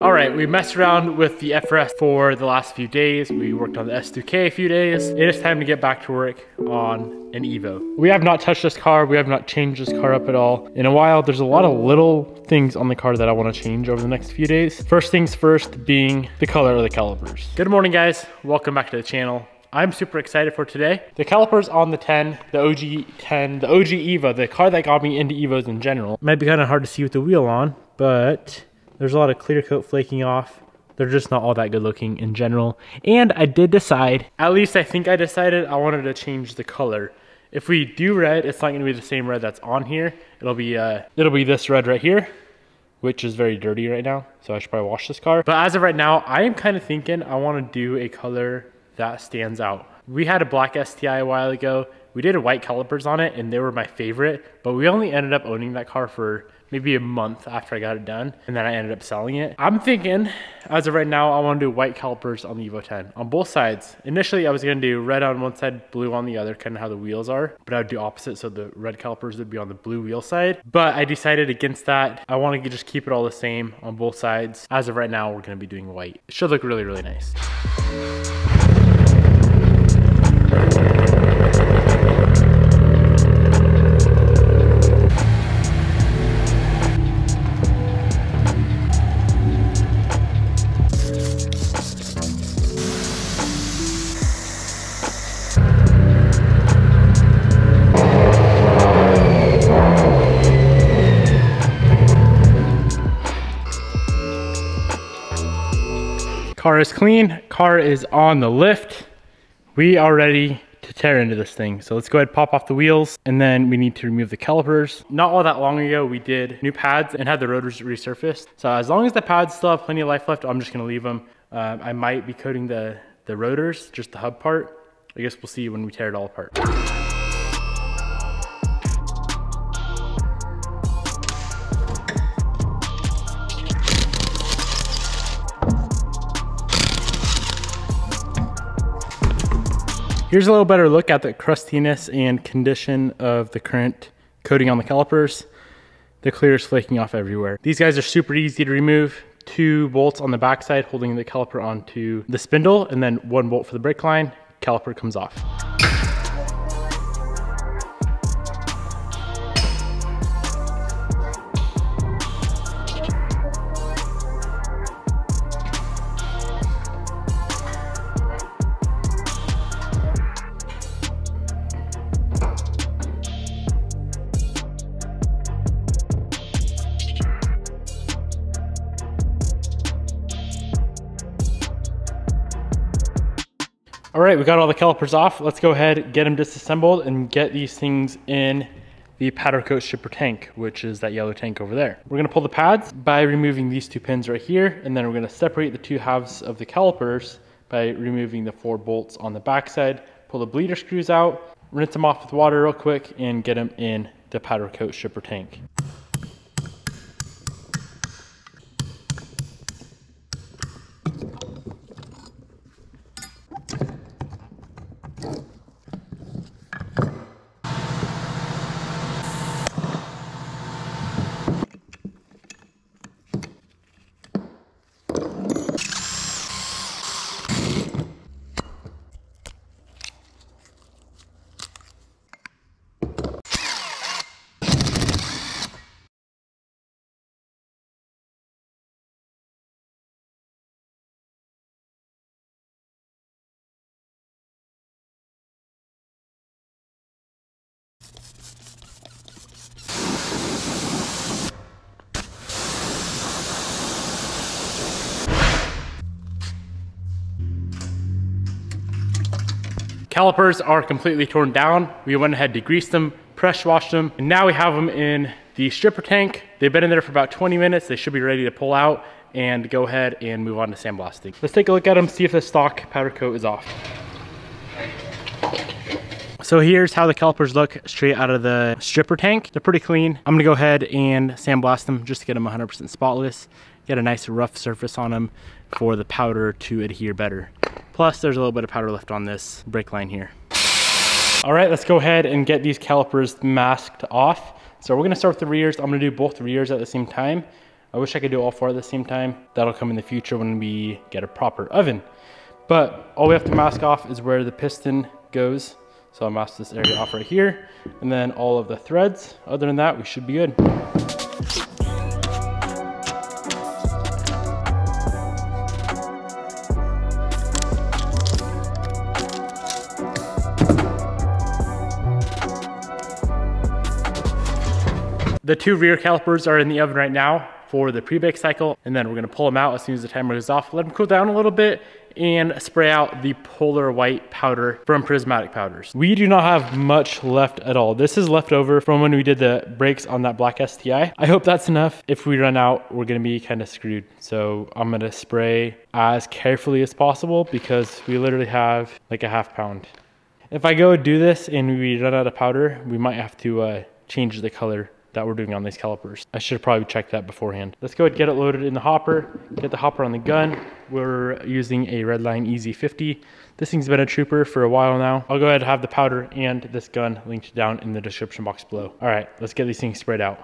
All right, we messed around with the FRS for the last few days. We worked on the S2K a few days. It is time to get back to work on an Evo. We have not touched this car. We have not changed this car up at all in a while. There's a lot of little things on the car that I want to change over the next few days. First things first being the color of the calipers. Good morning, guys. Welcome back to the channel. I'm super excited for today. The calipers on the 10, the OG 10, the OG Evo, the car that got me into Evos in general. Might be kind of hard to see with the wheel on, but there's a lot of clear coat flaking off. They're just not all that good looking in general. And I did decide, at least I think I decided, I wanted to change the color. If we do red, it's not gonna be the same red that's on here. It'll be this red right here, which is very dirty right now. So I should probably wash this car. But as of right now, I am kind of thinking I wanna do a color that stands out. We had a black STI a while ago. We did white calipers on it and they were my favorite, but we only ended up owning that car for maybe a month after I got it done, and then I ended up selling it. I'm thinking, as of right now, I wanna do white calipers on the Evo 10, on both sides. Initially, I was gonna do red on one side, blue on the other, kind of how the wheels are, but I would do opposite, so the red calipers would be on the blue wheel side, but I decided against that. I wanna just keep it all the same on both sides. As of right now, we're gonna be doing white. It should look really, really nice. Car is clean, car is on the lift. We are ready to tear into this thing. So let's go ahead and pop off the wheels, and then we need to remove the calipers. Not all that long ago, we did new pads and had the rotors resurfaced. So as long as the pads still have plenty of life left, I'm just gonna leave them. I might be coating the rotors, just the hub part. I guess we'll see when we tear it all apart. Here's a little better look at the crustiness and condition of the current coating on the calipers. The clear is flaking off everywhere. These guys are super easy to remove. 2 bolts on the backside holding the caliper onto the spindle, and then 1 bolt for the brake line. Caliper comes off. All right, we got all the calipers off. Let's go ahead, get them disassembled, and get these things in the powder coat stripper tank, which is that yellow tank over there. We're gonna pull the pads by removing these 2 pins right here, and then we're gonna separate the 2 halves of the calipers by removing the 4 bolts on the backside, pull the bleeder screws out, rinse them off with water real quick, and get them in the powder coat stripper tank. Calipers are completely torn down. We went ahead, degreased them, pressure washed them, and now we have them in the stripper tank. They've been in there for about 20 minutes. They should be ready to pull out and go ahead and move on to sandblasting. Let's take a look at them, see if the stock powder coat is off. So here's how the calipers look straight out of the stripper tank. They're pretty clean. I'm gonna go ahead and sandblast them just to get them 100% spotless, get a nice rough surface on them for the powder to adhere better. Plus, there's a little bit of powder left on this brake line here. All right, let's go ahead and get these calipers masked off. So we're gonna start with the rears. I'm gonna do both rears at the same time. I wish I could do all four at the same time. That'll come in the future when we get a proper oven. But all we have to mask off is where the piston goes. So I'll mask this area off right here, and then all of the threads. Other than that, we should be good. The two rear calipers are in the oven right now for the pre-bake cycle, and then we're gonna pull them out as soon as the timer goes off, let them cool down a little bit, and spray out the Polar White powder from Prismatic Powders. We do not have much left at all. This is left over from when we did the brakes on that black STI. I hope that's enough. If we run out, we're gonna be kind of screwed. So I'm gonna spray as carefully as possible because we literally have like a half pound. If I go do this and we run out of powder, we might have to change the color that we're doing on these calipers. I should probably check that beforehand. Let's go ahead and get it loaded in the hopper, get the hopper on the gun. We're using a Redline EZ50. This thing's been a trooper for a while now. I'll go ahead and have the powder and this gun linked down in the description box below. All right, let's get these things spread out.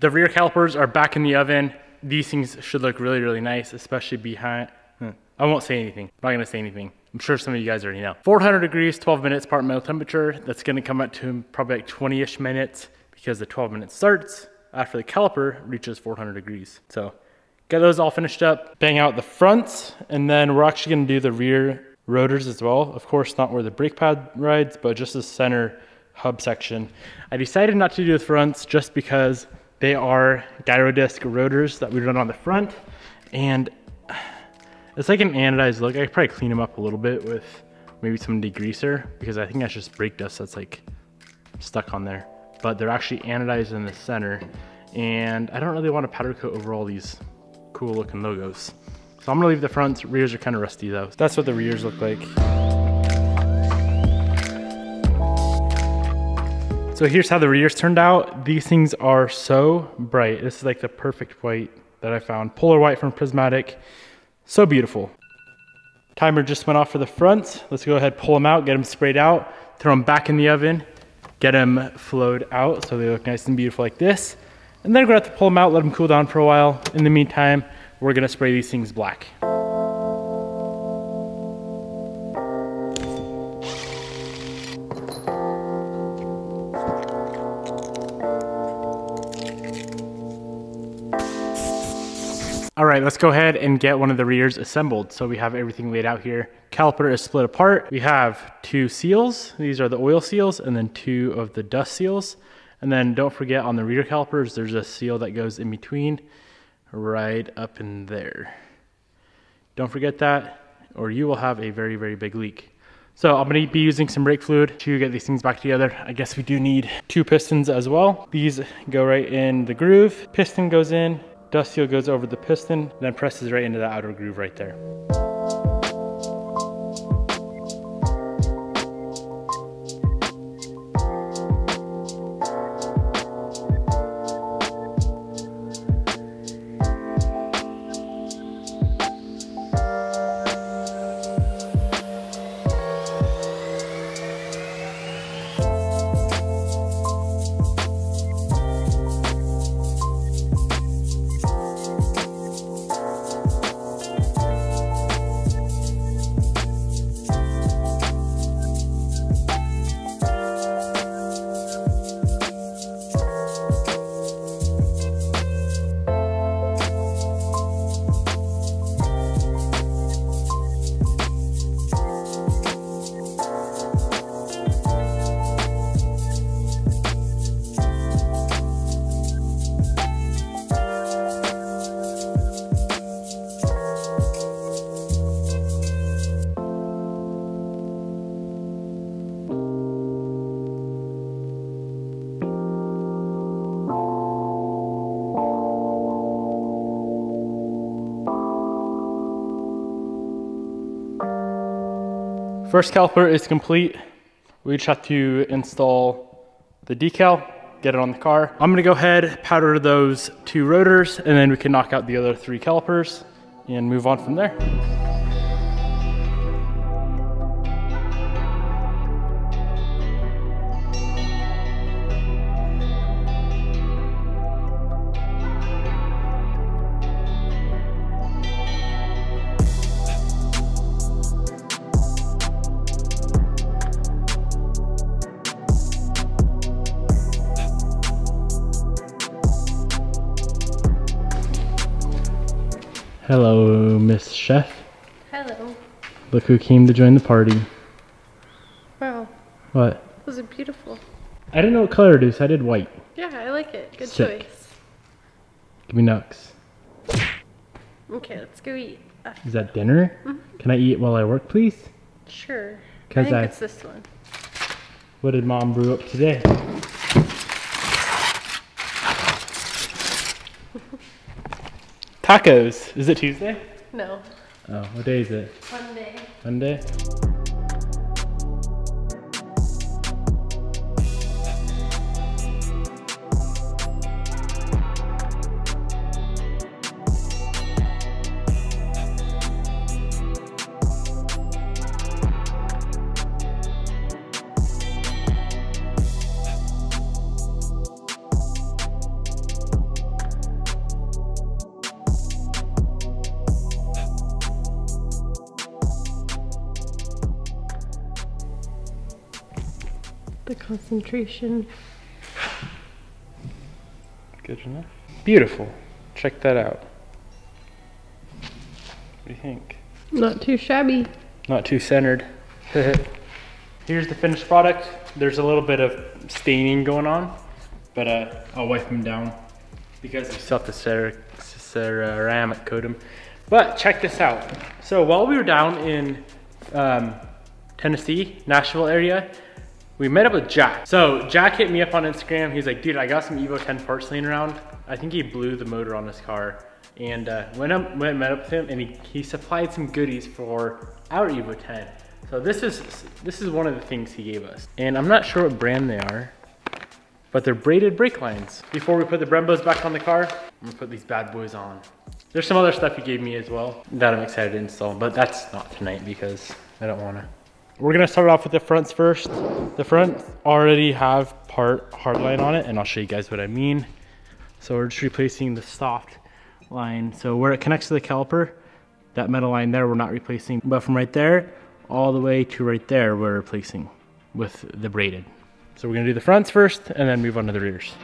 The rear calipers are back in the oven. These things should look really, really nice, especially behind. I won't say anything. I'm not gonna say anything. I'm sure some of you guys already know. 400 degrees, 12 minutes part middle temperature. That's gonna come up to probably like 20-ish minutes because the 12 minutes starts after the caliper reaches 400 degrees. So get those all finished up, bang out the fronts, and then we're actually gonna do the rear rotors as well. Of course, not where the brake pad rides, but just the center hub section. I decided not to do the fronts just because they are gyro disc rotors that we run on the front, and it's like an anodized look. I could probably clean them up a little bit with maybe some degreaser because I think that's just brake dust that's like stuck on there. But they're actually anodized in the center, and I don't really want to powder coat over all these cool looking logos. So I'm gonna leave the fronts. Rears are kind of rusty though. That's what the rears look like. So here's how the rears turned out. These things are so bright. This is like the perfect white that I found. Polar white from Prismatic, so beautiful. Timer just went off for the fronts. Let's go ahead, pull them out, get them sprayed out, throw them back in the oven, get them flowed out so they look nice and beautiful like this. And then we're gonna have to pull them out, let them cool down for a while. In the meantime, we're gonna spray these things black. All right, let's go ahead and get one of the rears assembled. So we have everything laid out here. Caliper is split apart. We have two seals. These are the oil seals and then two of the dust seals. And then don't forget on the rear calipers, there's a seal that goes in between right up in there. Don't forget that or you will have a very, very big leak. So I'm gonna be using some brake fluid to get these things back together. I guess we do need two pistons as well. These go right in the groove. Piston goes in. Dust seal goes over the piston, then presses right into the outer groove right there. First caliper is complete. We just have to install the decal get it on the car. I'm gonna go ahead, powder those two rotors, and then we can knock out the other three calipers and move on from there. Hello, Miss Chef. Hello. Look who came to join the party. Wow. What? Those are beautiful. I didn't know what color it is. I did white. Yeah, I like it. Good Sick. Choice. Give me Nux. Okay, let's go eat. Is that dinner? Mm-hmm. Can I eat while I work, please? Sure. I think it's this one. What did Mom brew up today? Tacos. Is it Tuesday? No. Oh, what day is it? Monday. Monday? The concentration. Good enough. Beautiful. Check that out. What do you think? Not too shabby. Not too centered. Here's the finished product. There's a little bit of staining going on, but I'll wipe them down because I still have to ceramic coat them. But check this out. So while we were down in Tennessee, Nashville area, we met up with Jack. So Jack hit me up on Instagram. He's like, dude, I got some Evo 10 parts laying around. I think he blew the motor on his car. And went and met up with him, and he supplied some goodies for our Evo 10. So this is one of the things he gave us. And I'm not sure what brand they are, but they're braided brake lines. Before we put the Brembos back on the car, I'm gonna put these bad boys on. There's some other stuff he gave me as well that I'm excited to install, but that's not tonight because I don't wanna. We're gonna start off with the fronts first. The fronts already have part hardline on it, and I'll show you guys what I mean. So we're just replacing the soft line. So where it connects to the caliper, that metal line there, we're not replacing. But from right there, all the way to right there, we're replacing with the braided. So we're gonna do the fronts first, and then move on to the rears.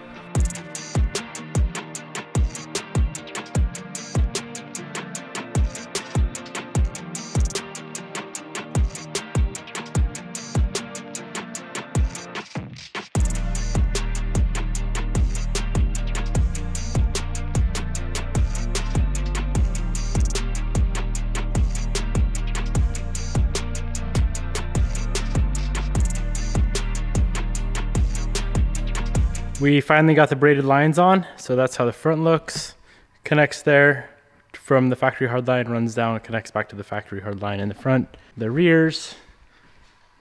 We finally got the braided lines on, so that's how the front looks. Connects there from the factory hardline, runs down, and connects back to the factory hardline in the front. The rears,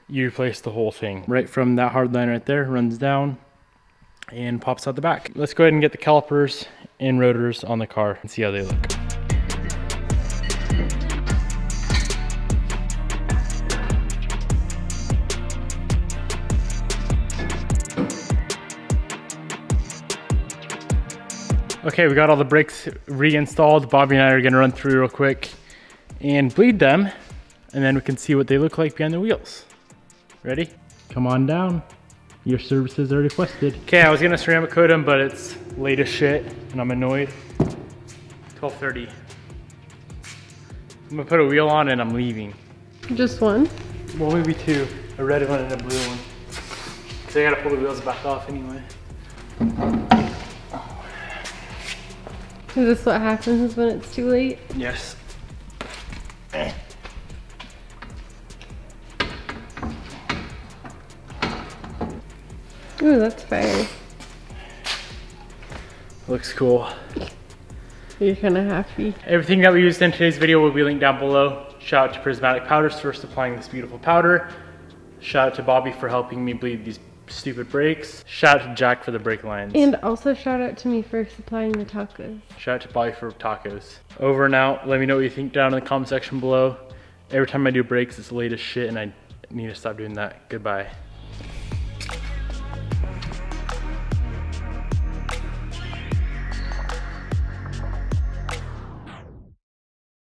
you replace the whole thing. Right from that hardline right there, runs down and pops out the back. Let's go ahead and get the calipers and rotors on the car and see how they look. Okay, we got all the brakes reinstalled. Bobby and I are gonna run through real quick and bleed them, and then we can see what they look like behind the wheels. Ready? Come on down. Your services are requested. Okay, I was gonna ceramic coat them, but it's late as shit, and I'm annoyed. 12:30. I'm gonna put a wheel on and I'm leaving. Just one? Well, maybe two. A red one and a blue one. So I gotta pull the wheels back off anyway. Is this what happens when it's too late? Yes. Ooh, that's fire. Looks cool. You're kind of happy. Everything that we used in today's video will be linked down below. Shout out to Prismatic Powders for supplying this beautiful powder. Shout out to Bobby for helping me bleed these stupid brakes. Shout out to Jack for the brake lines. And also shout out to me for supplying the tacos. Shout out to Bobby for tacos. Over and out. Let me know what you think down in the comment section below. Every time I do breaks, it's late as shit and I need to stop doing that. Goodbye.